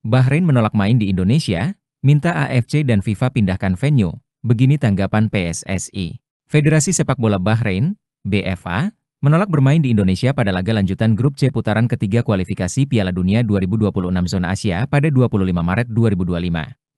Bahrain menolak main di Indonesia, minta AFC dan FIFA pindahkan venue, begini tanggapan PSSI. Federasi Sepak Bola Bahrain, BFA, menolak bermain di Indonesia pada laga lanjutan Grup C Putaran Ketiga Kualifikasi Piala Dunia 2026 Zona Asia pada 25 Maret 2025.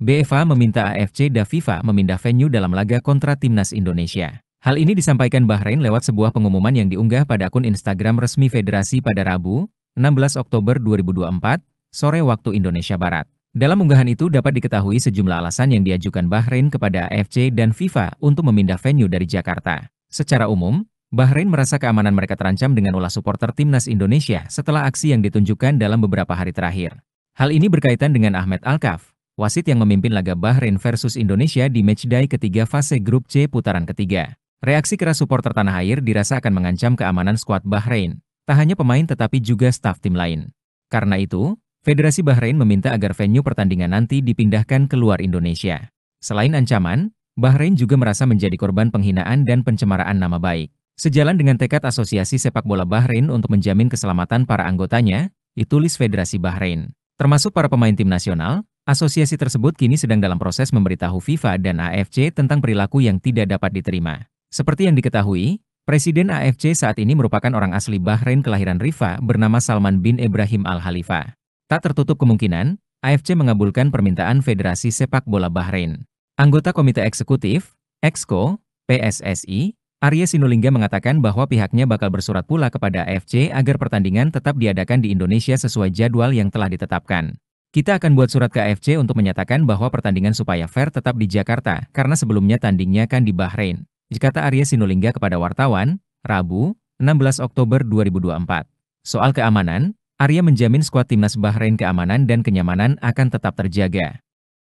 BFA meminta AFC dan FIFA memindah venue dalam laga kontra Timnas Indonesia. Hal ini disampaikan Bahrain lewat sebuah pengumuman yang diunggah pada akun Instagram resmi Federasi pada Rabu, 16 Oktober 2024, sore waktu Indonesia Barat. Dalam unggahan itu dapat diketahui sejumlah alasan yang diajukan Bahrain kepada AFC dan FIFA untuk memindah venue dari Jakarta. Secara umum, Bahrain merasa keamanan mereka terancam dengan ulah suporter Timnas Indonesia setelah aksi yang ditunjukkan dalam beberapa hari terakhir. Hal ini berkaitan dengan Ahmed Al-Kaf, wasit yang memimpin laga Bahrain versus Indonesia di matchday ketiga fase Grup C Putaran Ketiga. Reaksi keras suporter tanah air dirasa akan mengancam keamanan skuad Bahrain, tak hanya pemain tetapi juga staf tim lain. Karena itu, Federasi Bahrain meminta agar venue pertandingan nanti dipindahkan keluar Indonesia. Selain ancaman, Bahrain juga merasa menjadi korban penghinaan dan pencemaraan nama baik. Sejalan dengan tekad Asosiasi Sepak Bola Bahrain untuk menjamin keselamatan para anggotanya, ditulis Federasi Bahrain. Termasuk para pemain tim nasional, asosiasi tersebut kini sedang dalam proses memberitahu FIFA dan AFC tentang perilaku yang tidak dapat diterima. Seperti yang diketahui, Presiden AFC saat ini merupakan orang asli Bahrain kelahiran Rifa bernama Salman bin Ibrahim Al-Khalifa. Tak tertutup kemungkinan, AFC mengabulkan permintaan Federasi Sepak Bola Bahrain. Anggota Komite Eksekutif, EXCO, PSSI, Arya Sinulingga mengatakan bahwa pihaknya bakal bersurat pula kepada AFC agar pertandingan tetap diadakan di Indonesia sesuai jadwal yang telah ditetapkan. Kita akan buat surat ke AFC untuk menyatakan bahwa pertandingan supaya fair tetap di Jakarta karena sebelumnya tandingnya kan di Bahrain, kata Arya Sinulingga kepada wartawan, Rabu, 16 Oktober 2024. Soal keamanan, Arya menjamin skuad Timnas Bahrain keamanan dan kenyamanan akan tetap terjaga.